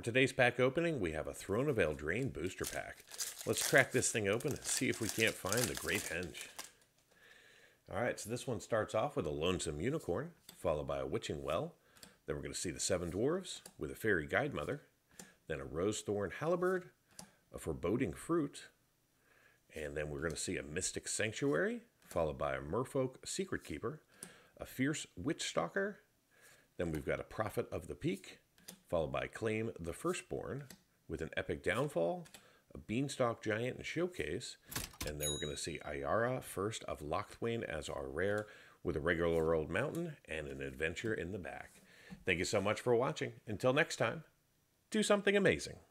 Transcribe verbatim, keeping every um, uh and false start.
For today's pack opening, we have a Throne of Eldraine booster pack. Let's crack this thing open and see if we can't find the Great Henge. Alright, so this one starts off with a Lonesome Unicorn, followed by a Witching Well. Then we're going to see the Seven Dwarves with a Fairy Guide Mother. Then a Rosethorn Halberd, a Foreboding Fruit. And then we're going to see a Mystic Sanctuary, followed by a Merfolk Secret Keeper, a Fierce Witchstalker. Then we've got a Prophet of the Peak, followed by Claim the Firstborn with an Epic Downfall, a Beanstalk Giant and Showcase. And then we're going to see Ayara, First of Locthwain, as our rare with a regular old mountain and an adventure in the back. Thank you so much for watching. Until next time, do something amazing.